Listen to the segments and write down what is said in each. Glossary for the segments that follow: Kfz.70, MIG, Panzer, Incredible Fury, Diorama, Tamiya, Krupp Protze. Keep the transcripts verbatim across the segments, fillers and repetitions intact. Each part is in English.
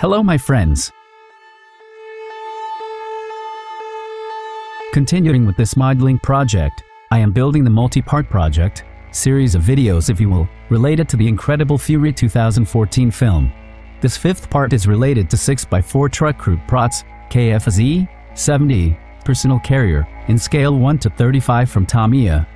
Hello, my friends. Continuing with this modeling project, I am building the multi-part project, series of videos if you will, related to the Incredible Fury two thousand fourteen film. This fifth part is related to six by four truck Krupp Protze, K F Z seventy, personal carrier, in scale one to thirty-five from Tamiya.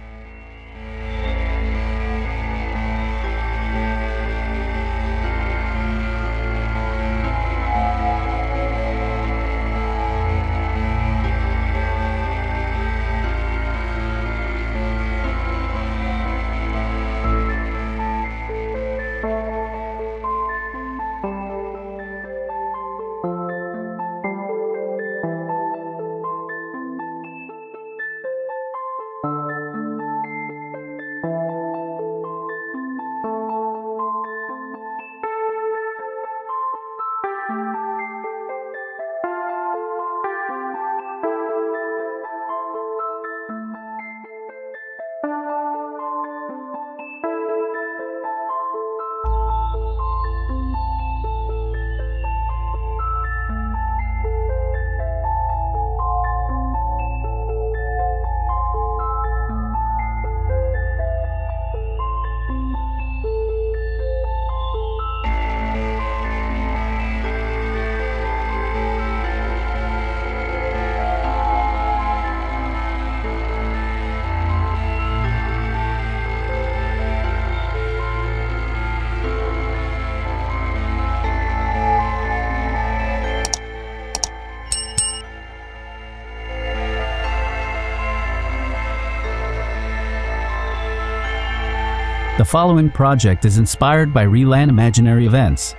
The following project is inspired by real-life imaginary events.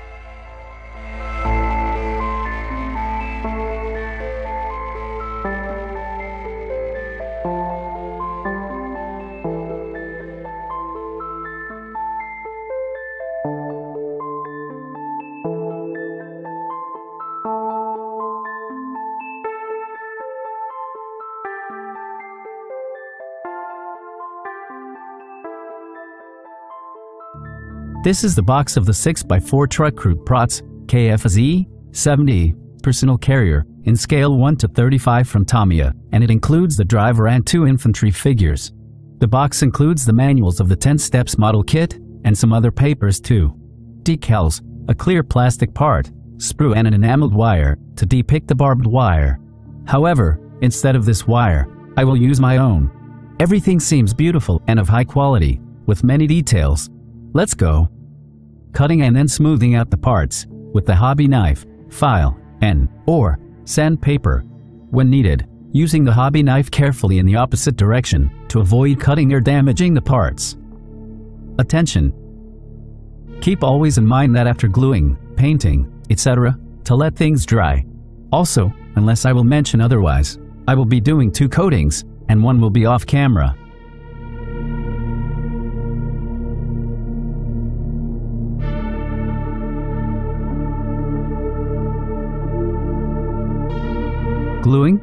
This is the box of the six by four truck Krupp Protze, K F Z seventy, personal carrier, in scale one to thirty-five from Tamiya, and it includes the driver and two infantry figures. The box includes the manuals of the ten steps model kit, and some other papers too. Decals, a clear plastic part, sprue and an enameled wire, to depict the barbed wire. However, instead of this wire, I will use my own. Everything seems beautiful and of high quality, with many details. Let's go. Cutting and then smoothing out the parts with the hobby knife, file, and or sandpaper. When needed, using the hobby knife carefully in the opposite direction to avoid cutting or damaging the parts. Attention. Keep always in mind that after gluing, painting, et cetera, to let things dry. Also, unless I will mention otherwise, I will be doing two coatings, and one will be off camera. Gluing,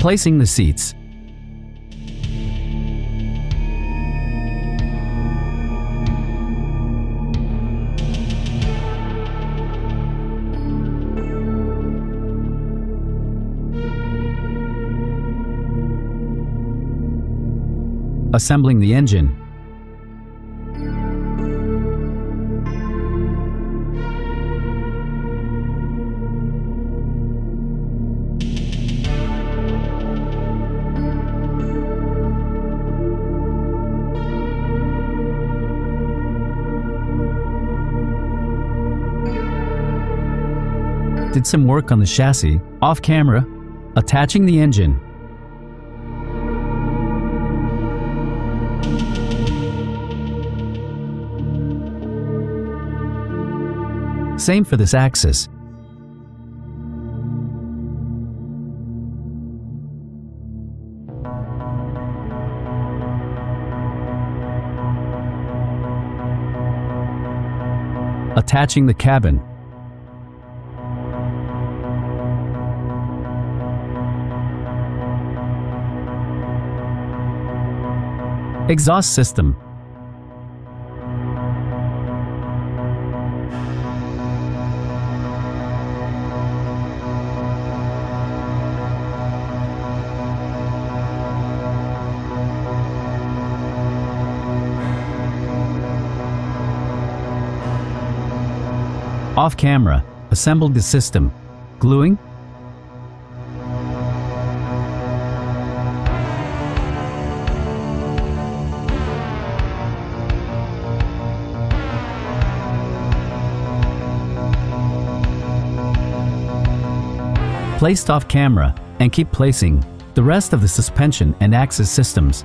placing the seats. Assembling the engine. did some work on the chassis, off camera, attaching the engine. Same for this axis. Attaching the cabin. Exhaust system. Off camera, assembled the system, gluing, placed off camera, and keep placing the rest of the suspension and axis systems.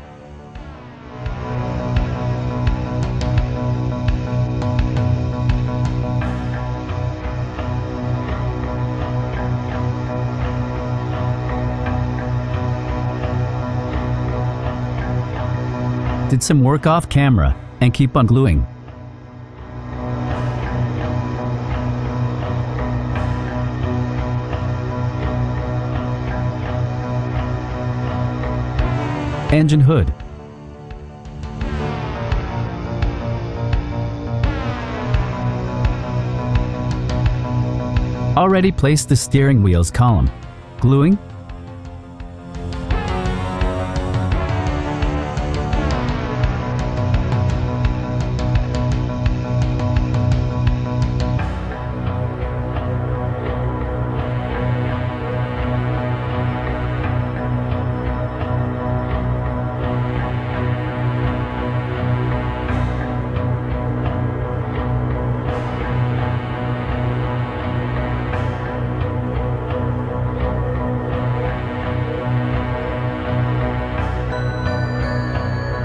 Did some work off camera and keep on gluing. Engine hood. Already placed the steering wheels column, gluing.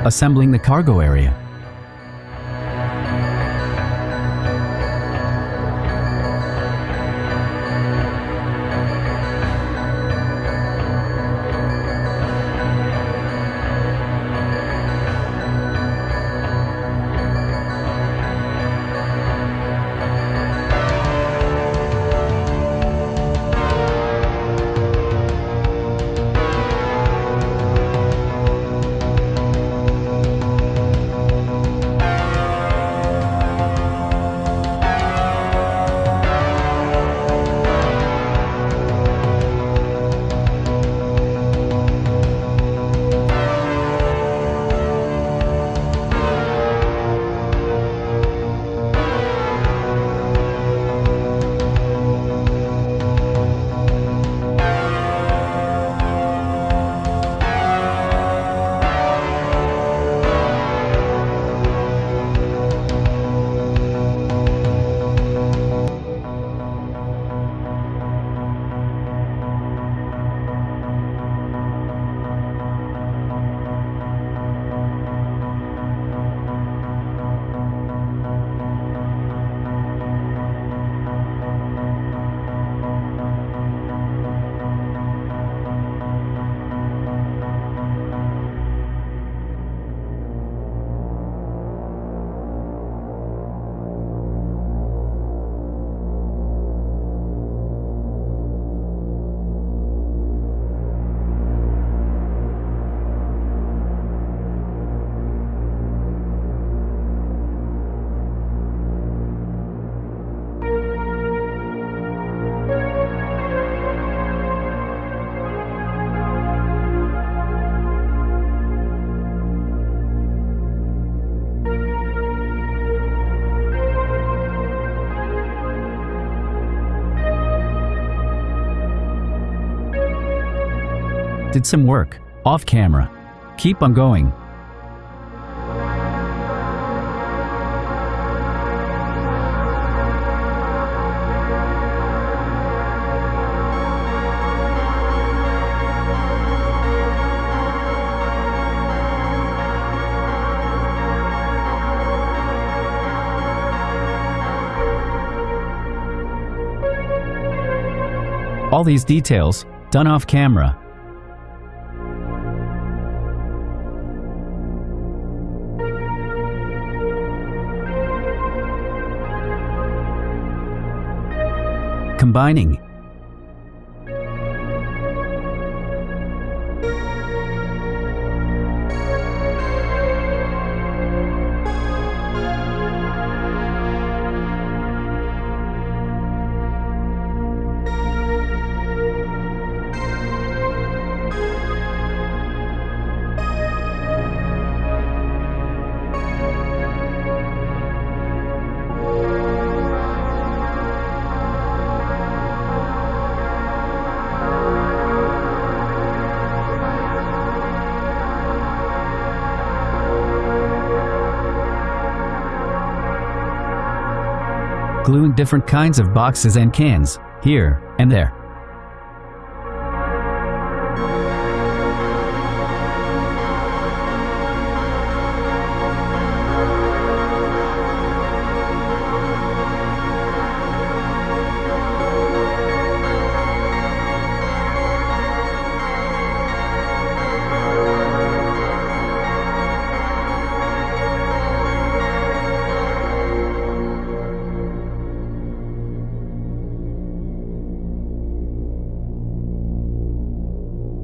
Assembling the cargo area. Did some work, off camera. Keep on going. All these details done off camera. Combining. Gluing different kinds of boxes and cans, here and there.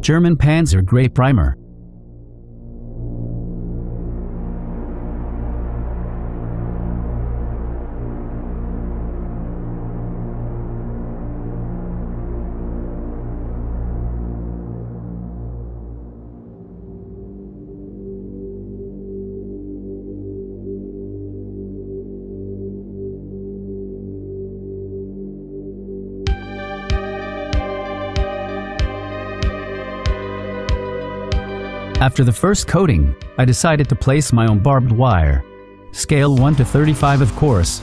German Panzer Grey Primer. After the first coating, I decided to place my own barbed wire. Scale one to thirty-five, of course.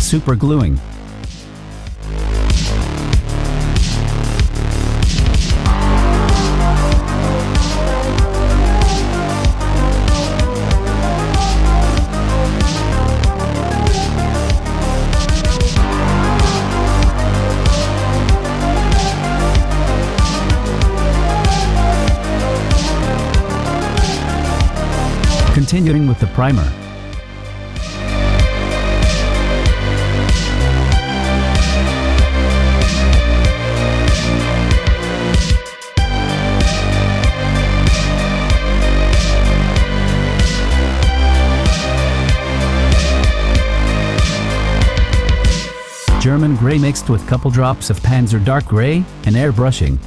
Super gluing. Continuing with the primer. German gray mixed with couple drops of Panzer Dark Gray and airbrushing.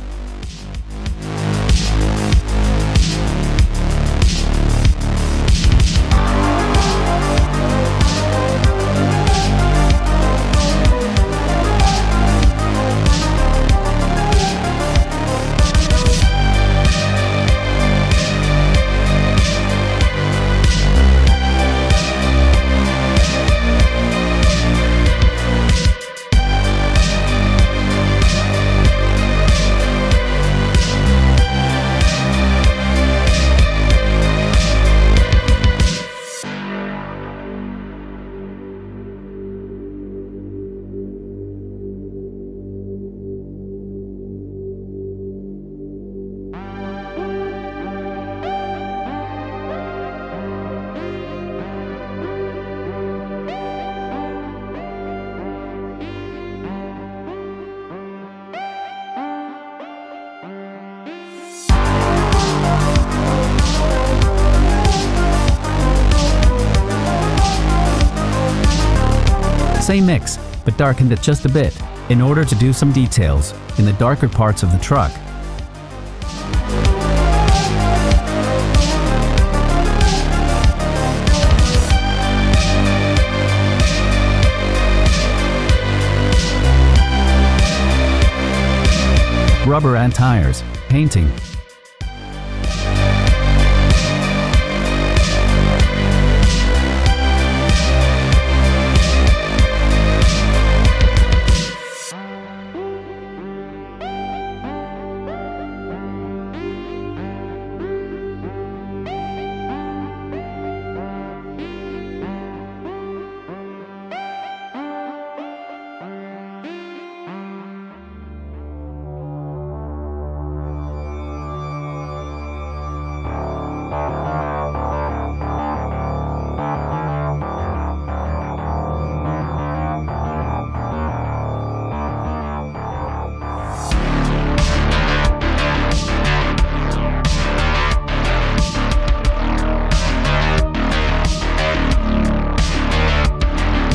Same mix, but darkened it just a bit, in order to do some details in the darker parts of the truck. Rubber and tires, painting.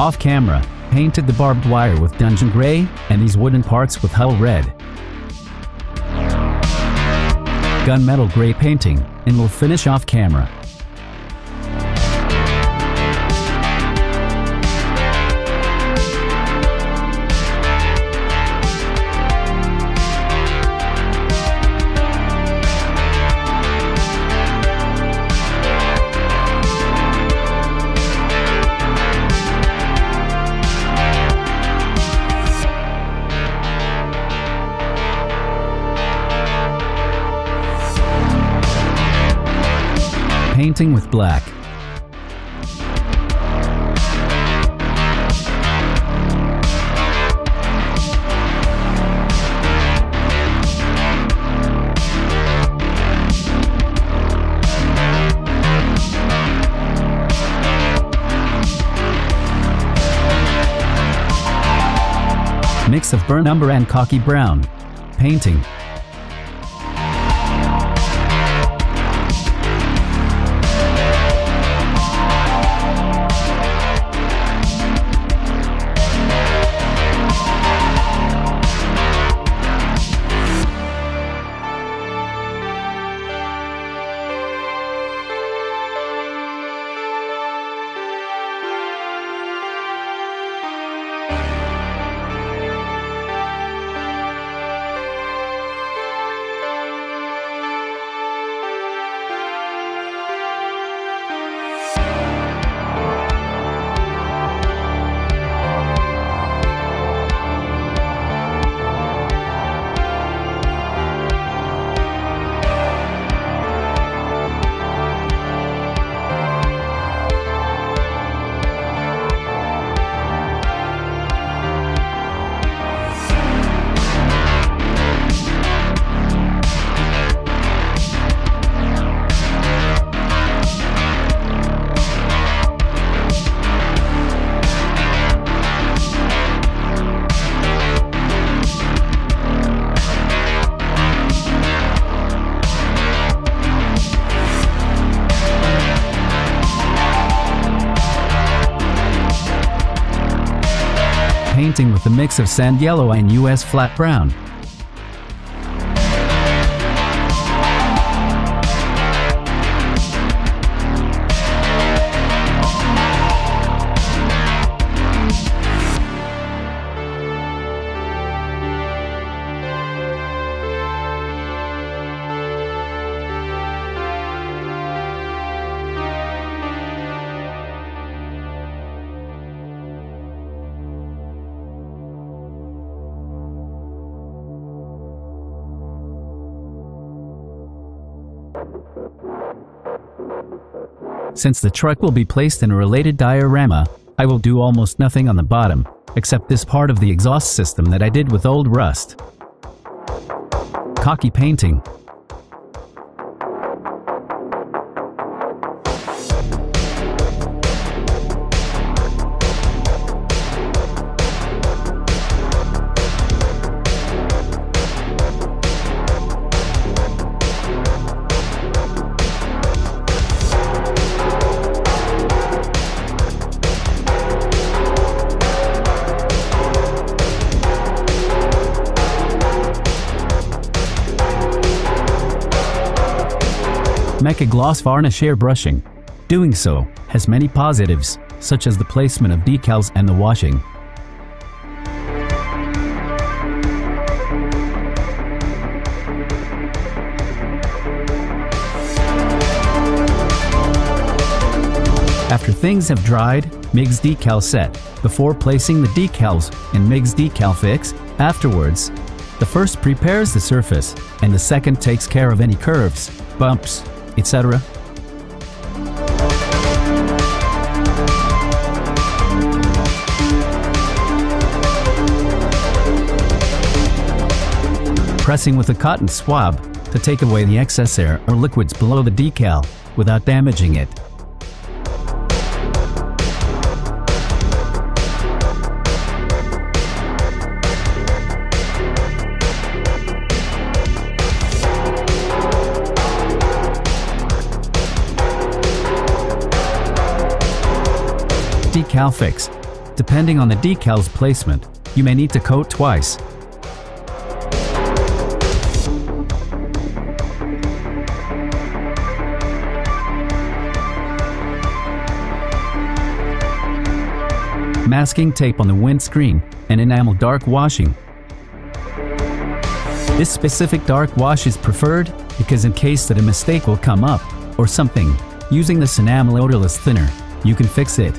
Off camera, painted the barbed wire with dungeon gray and these wooden parts with hull red. Gunmetal gray painting, and we'll finish off camera. Painting with black. Mix of burnt umber and khaki brown. Painting. Painting with a mix of sand yellow and U S flat brown. Since the truck will be placed in a related diorama, I will do almost nothing on the bottom, except this part of the exhaust system that I did with old rust. Khaki painting. Mecha gloss varnish air brushing. Doing so has many positives, such as the placement of decals and the washing. After things have dried, M I G's decal set. Before placing the decals in M I G's decal fix, afterwards, the first prepares the surface, and the second takes care of any curves, bumps, et cetera. Pressing with a cotton swab to take away the excess air or liquids below the decal without damaging it. Decal fix. Depending on the decal's placement, you may need to coat twice. Masking tape on the windscreen and enamel dark washing. This specific dark wash is preferred because in case that a mistake will come up or something, using this enamel odorless thinner, you can fix it.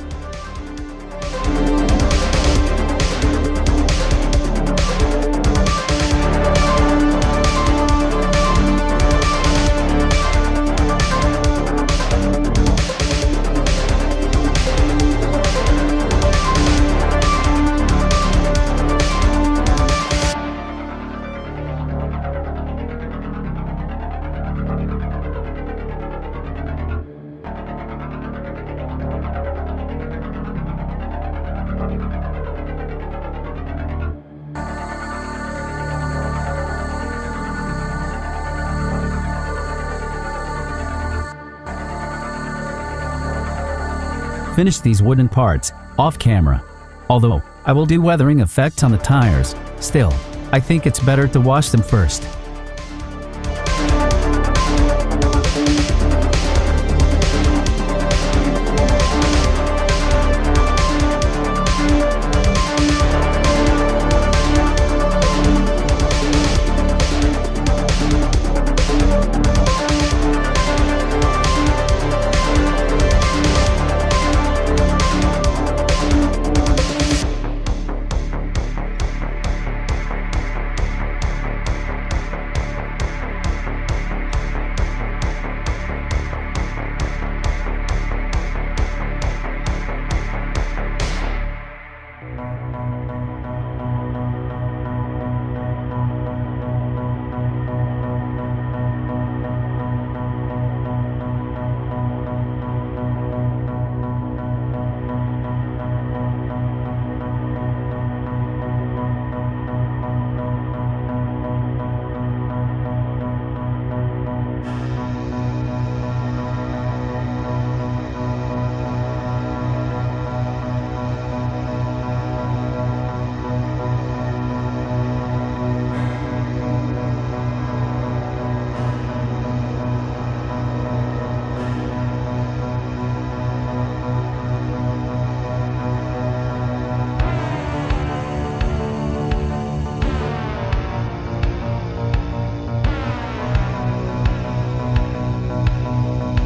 Finish these wooden parts off camera. Although I will do weathering effects on the tires, still, I think it's better to wash them first.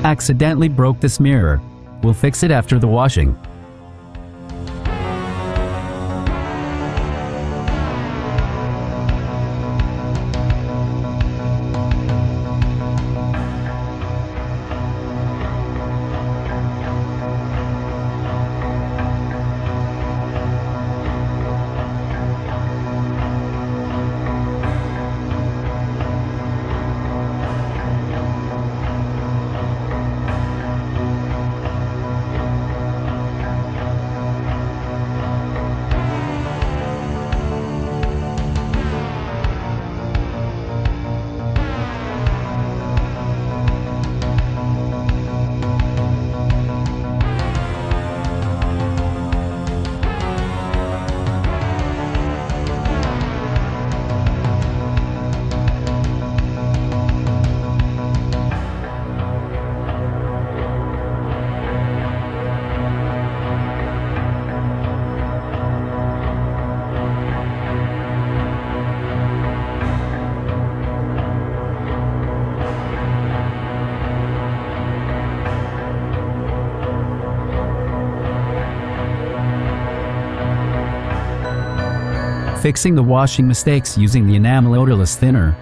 Accidentally broke this mirror. We'll fix it after the washing. Fixing the washing mistakes using the enamel odorless thinner.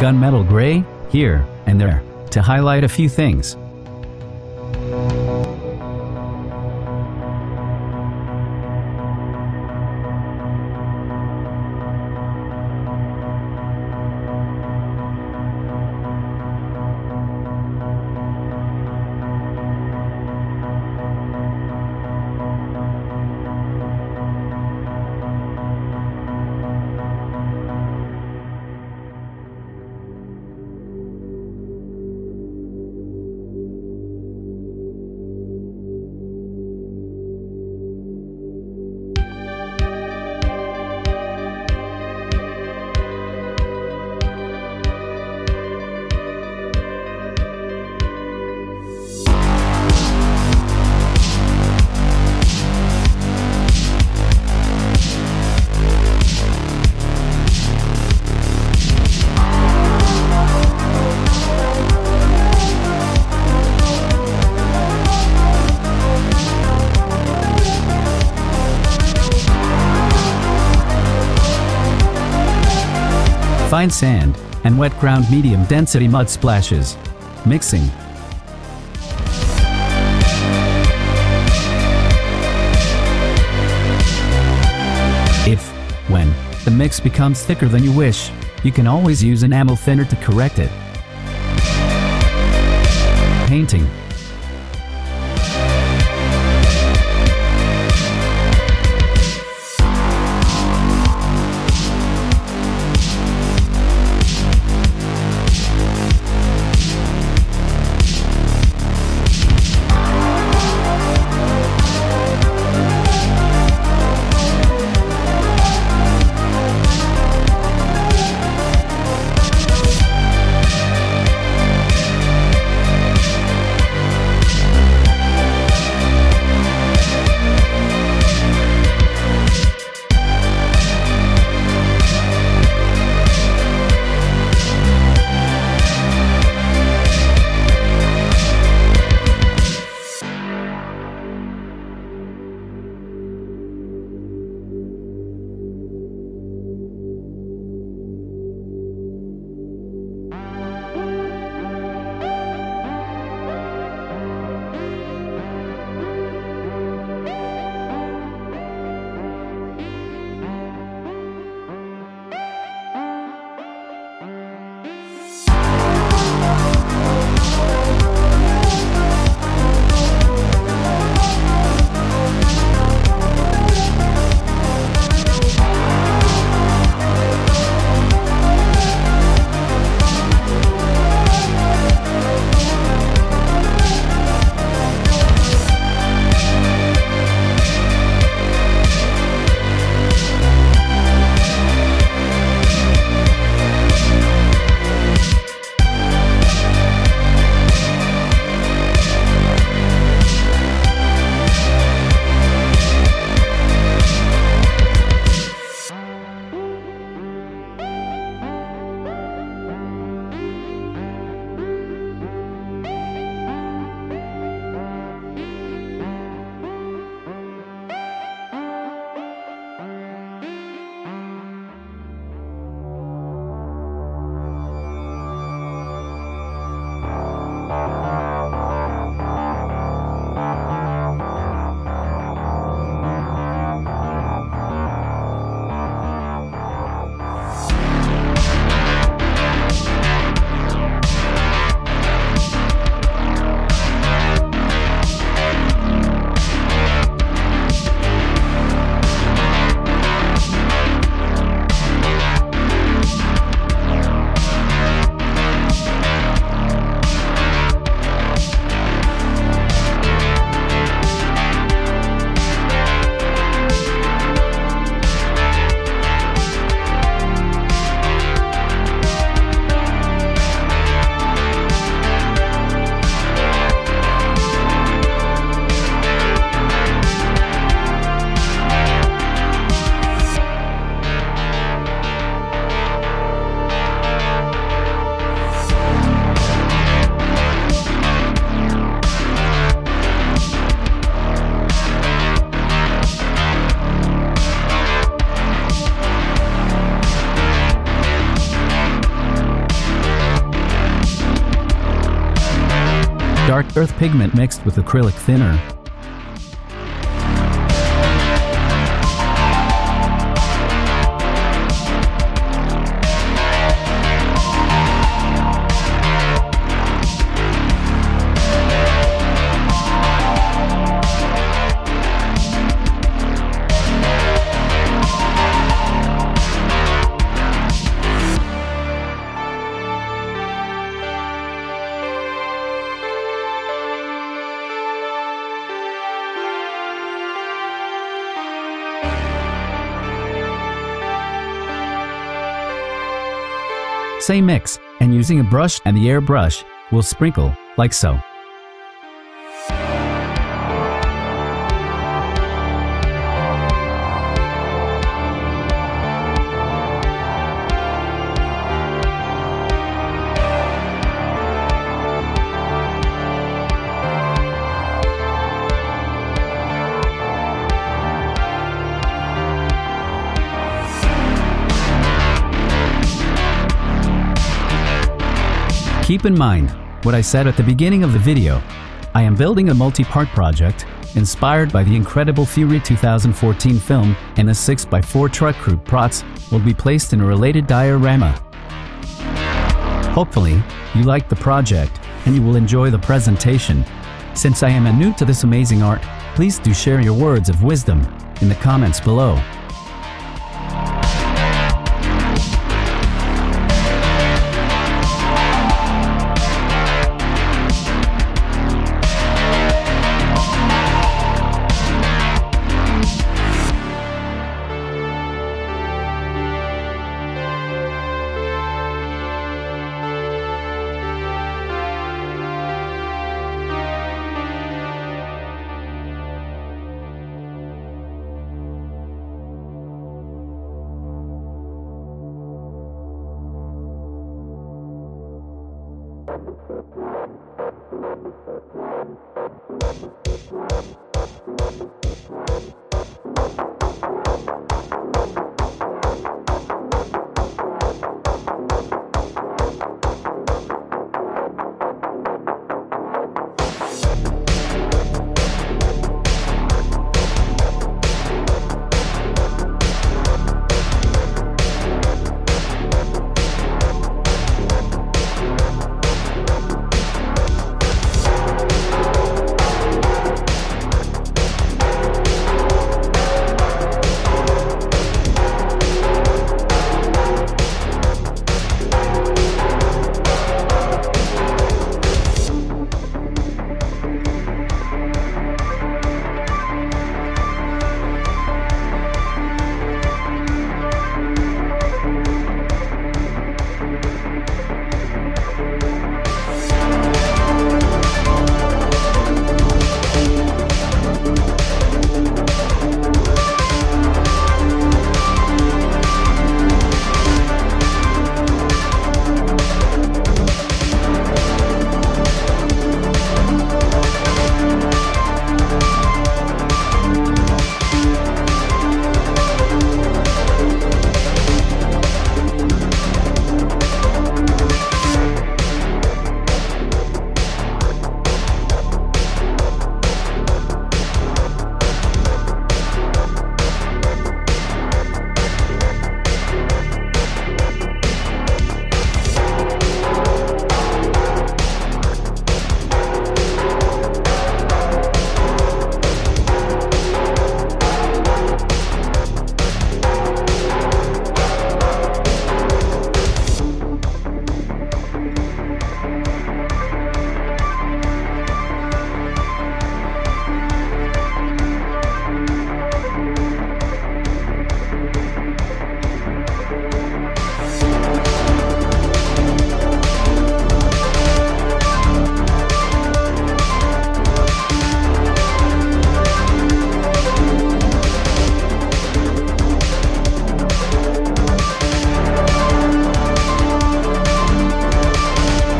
gunmetal gray, here and there, to highlight a few things. Fine sand, and wet ground medium density mud splashes. Mixing. If, when, the mix becomes thicker than you wish, you can always use enamel thinner to correct it. Painting. dark earth pigment mixed with acrylic thinner. Same mix, and using a brush and the airbrush, we'll sprinkle, like so. Keep in mind what I said at the beginning of the video. I am building a multi-part project inspired by the Incredible Fury two thousand fourteen film, and the six by four truck Krupp Protze will be placed in a related diorama. Hopefully, you liked the project and you will enjoy the presentation. Since I am new to this amazing art, please do share your words of wisdom in the comments below.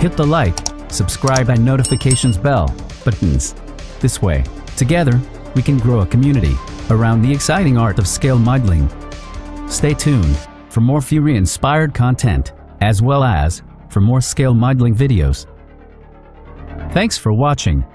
Hit the like, subscribe and notifications bell buttons. This way, together, we can grow a community around the exciting art of scale modeling. Stay tuned for more Fury-inspired content, as well as for more scale modeling videos. Thanks for watching.